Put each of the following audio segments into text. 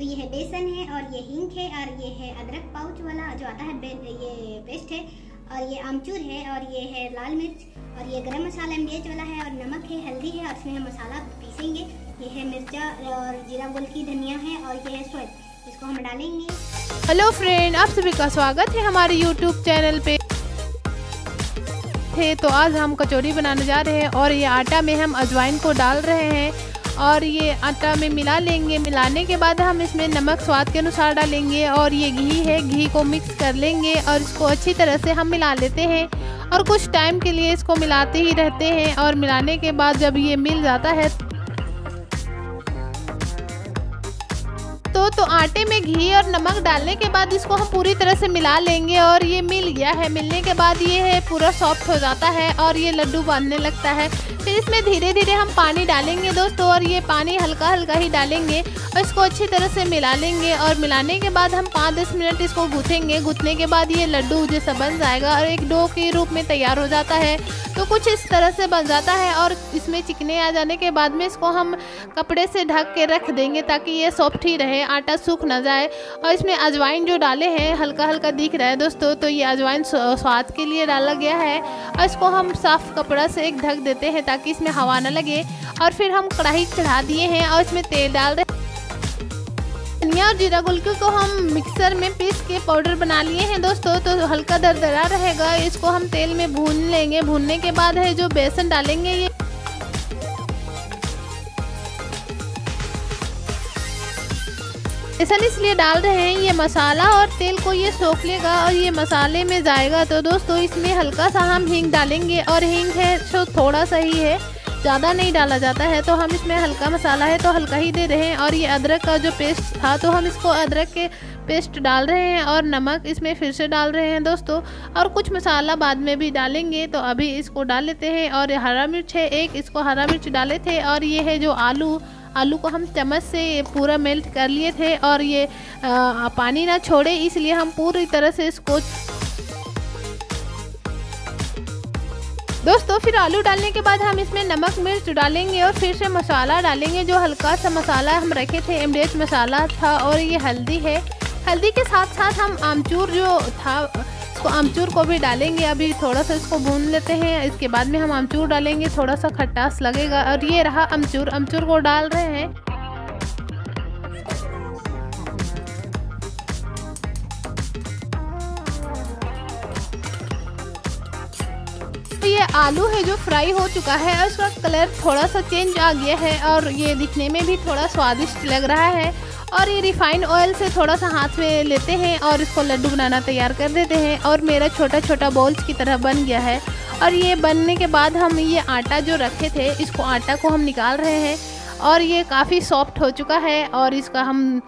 तो ये है बेसन है और ये हींग है और ये है अदरक पाउच वाला जो आता है ये पेस्ट है और ये आमचूर है और ये है लाल मिर्च और ये गरम मसाला मिर्च वाला है और नमक है, हल्दी है और इसमें हम मसाला पीसेंगे। ये है मिर्चा और जीरा गुल की धनिया है और ये है सोया, इसको हम डालेंगे। हेलो फ्रेंड, आप सभी का स्वागत है हमारे यूट्यूब चैनल पे। तो आज हम कचौरी बनाने जा रहे हैं और ये आटा में हम अजवाइन को डाल रहे हैं और ये आटा में मिला लेंगे। मिलाने के बाद हम इसमें नमक स्वाद के अनुसार डालेंगे और ये घी है, घी को मिक्स कर लेंगे और इसको अच्छी तरह से हम मिला लेते हैं और कुछ टाइम के लिए इसको मिलाते ही रहते हैं। और मिलाने के बाद जब ये मिल जाता है तो आटे में घी और नमक डालने के बाद इसको हम पूरी तरह से मिला लेंगे और ये मिल गया है। मिलने के बाद ये है पूरा सॉफ्ट हो जाता है और ये लड्डू बनने लगता है। फिर इसमें धीरे धीरे हम पानी डालेंगे दोस्तों और ये पानी हल्का हल्का ही डालेंगे और इसको अच्छी तरह से मिला लेंगे। और मिलाने के बाद हम 5-10 मिनट इसको गूँथेंगे। गूँथने के बाद ये लड्डू जैसा बन जाएगा और एक डो के रूप में तैयार हो जाता है। तो कुछ इस तरह से बन जाता है और इसमें चिकने आ जाने के बाद में इसको हम कपड़े से ढक के रख देंगे ताकि ये सॉफ्ट ही रहे, आटा सूख ना जाए। और इसमें अजवाइन जो डाले हैं हल्का हल्का दिख रहा है दोस्तों, तो ये अजवाइन स्वाद के लिए डाला गया है। और इसको हम साफ़ कपड़ा से एक ढक देते हैं ताकि इसमें हवा ना लगे। और फिर हम कढ़ाई चढ़ा दिए हैं और इसमें तेल डाल रहे हैं। धनिया और जीरा गुलकी को हम मिक्सर में पीस के पाउडर बना लिए हैं दोस्तों, तो हल्का दरदरा रहेगा। इसको हम तेल में भून लेंगे। भूनने के बाद है जो बेसन डालेंगे, ये बेसन इसलिए डाल रहे हैं ये मसाला और तेल को ये सोख लेगा और ये मसाले में जाएगा। तो दोस्तों इसमें हल्का सा हम हींग डालेंगे और हींग है तो थोड़ा सा ही है, ज़्यादा नहीं डाला जाता है। तो हम इसमें हल्का मसाला है तो हल्का ही दे रहे हैं। और ये अदरक का जो पेस्ट था तो हम इसको अदरक के पेस्ट डाल रहे हैं और नमक इसमें फिर से डाल रहे हैं दोस्तों। और कुछ मसाला बाद में भी डालेंगे तो अभी इसको डाल लेते हैं। और हरा मिर्च है एक, इसको हरा मिर्च डाले थे। और ये है जो आलू को हम चम्मच से पूरा मेल्ट कर लिए थे और ये पानी ना छोड़े इसलिए हम पूरी तरह से इसको दोस्तों। फिर आलू डालने के बाद हम इसमें नमक मिर्च डालेंगे और फिर से मसाला डालेंगे। जो हल्का सा मसाला हम रखे थे, एमडीएच मसाला था और ये हल्दी है। हल्दी के साथ साथ हम आमचूर जो था इसको आमचूर को भी डालेंगे। अभी थोड़ा सा इसको भून लेते हैं, इसके बाद में हम आमचूर डालेंगे, थोड़ा सा खट्टास लगेगा। और ये रहा आमचूर, आमचूर को डाल रहे हैं। ये आलू है जो फ्राई हो चुका है और उसका कलर थोड़ा सा चेंज आ गया है और ये दिखने में भी थोड़ा स्वादिष्ट लग रहा है। और ये रिफाइंड ऑयल से थोड़ा सा हाथ में लेते हैं और इसको लड्डू बनाना तैयार कर देते हैं। और मेरा छोटा छोटा बॉल्स की तरह बन गया है। और ये बनने के बाद हम ये आटा जो रखे थे इसको, आटा को हम निकाल रहे हैं और ये काफ़ी सॉफ्ट हो चुका है। और इसका हम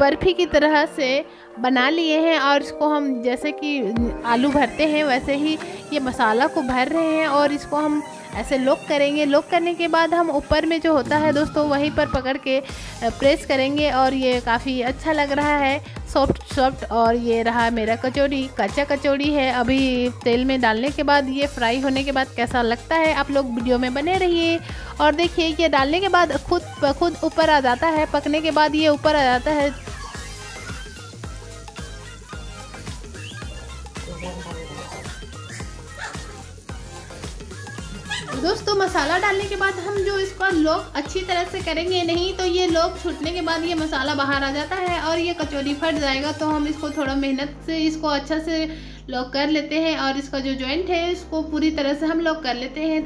बर्फ़ी की तरह से बना लिए हैं। और इसको हम जैसे कि आलू भरते हैं वैसे ही ये मसाला को भर रहे हैं और इसको हम ऐसे लोक करेंगे। लोक करने के बाद हम ऊपर में जो होता है दोस्तों वहीं पर पकड़ के प्रेस करेंगे। और ये काफ़ी अच्छा लग रहा है, सॉफ्ट सॉफ्ट। और ये रहा मेरा कचौड़ी, कच्चा कचौड़ी है। अभी तेल में डालने के बाद ये फ्राई होने के बाद कैसा लगता है, आप लोग वीडियो में बने रहिए और देखिए। ये डालने के बाद खुद ब खुद ऊपर आ जाता है, पकने के बाद ये ऊपर आ जाता है। दोस्तों मसाला डालने के बाद हम जो इसका लॉक अच्छी तरह से करेंगे, नहीं तो ये लॉक छूटने के बाद ये मसाला बाहर आ जाता है और ये कचौरी फट जाएगा। तो हम इसको थोड़ा मेहनत से इसको अच्छा से लॉक कर लेते हैं और इसका जो जॉइंट है इसको पूरी तरह से हम लॉक कर लेते हैं।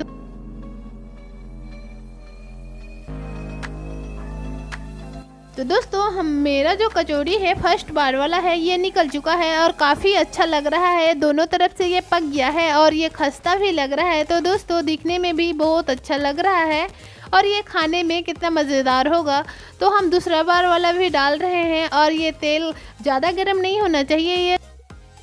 तो दोस्तों हम मेरा जो कचौड़ी है फर्स्ट बार वाला है ये निकल चुका है और काफ़ी अच्छा लग रहा है। दोनों तरफ से ये पक गया है और ये खस्ता भी लग रहा है। तो दोस्तों दिखने में भी बहुत अच्छा लग रहा है और ये खाने में कितना मज़ेदार होगा। तो हम दूसरा बार वाला भी डाल रहे हैं और ये तेल ज़्यादा गर्म नहीं होना चाहिए, ये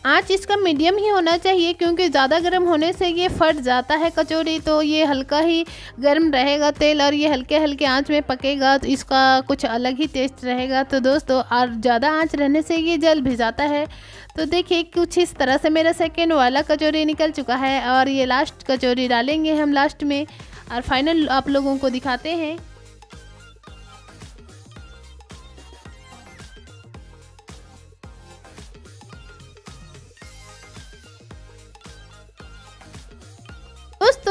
आँच इसका मीडियम ही होना चाहिए क्योंकि ज़्यादा गर्म होने से ये फट जाता है कचौड़ी। तो ये हल्का ही गर्म रहेगा तेल और ये हल्के हल्के आँच में पकेगा तो इसका कुछ अलग ही टेस्ट रहेगा। तो दोस्तों और ज़्यादा आँच रहने से ये जल भी जाता है। तो देखिए कुछ इस तरह से मेरा सेकेंड वाला कचौड़ी निकल चुका है और ये लास्ट कचौड़ी डालेंगे हम लास्ट में और फाइनल आप लोगों को दिखाते हैं।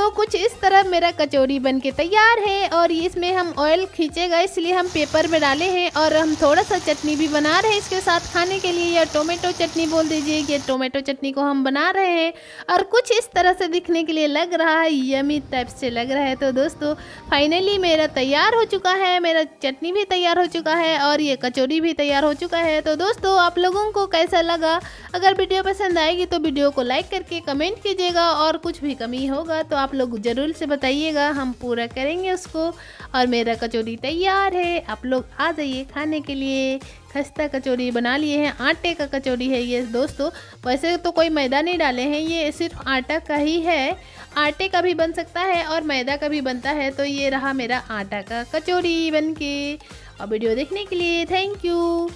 तो कुछ इस तरह मेरा कचौड़ी बनके तैयार है। और इसमें हम ऑयल खींचेगा इसलिए हम पेपर में डाले हैं। और हम थोड़ा सा चटनी भी बना रहे हैं इसके साथ खाने के लिए, या टोमेटो चटनी बोल दीजिए कि टोमेटो चटनी को हम बना रहे हैं। और कुछ इस तरह से दिखने के लिए लग रहा है, यमी टाइप से लग रहा है। तो दोस्तों फाइनली मेरा तैयार हो चुका है, मेरा चटनी भी तैयार हो चुका है और ये कचौड़ी भी तैयार हो चुका है। तो दोस्तों आप लोगों को कैसा लगा? अगर वीडियो पसंद आएगी तो वीडियो को लाइक करके कमेंट कीजिएगा, और कुछ भी कमी होगा तो आप लोग ज़रूर से बताइएगा, हम पूरा करेंगे उसको। और मेरा कचौड़ी तैयार है, आप लोग आ जाइए खाने के लिए। खस्ता कचौड़ी बना लिए हैं, आटे का कचौड़ी है ये दोस्तों। वैसे तो कोई मैदा नहीं डाले हैं, ये सिर्फ आटा का ही है। आटे का भी बन सकता है और मैदा का भी बनता है। तो ये रहा मेरा आटा का कचौड़ी बनके। और वीडियो देखने के लिए थैंक यू।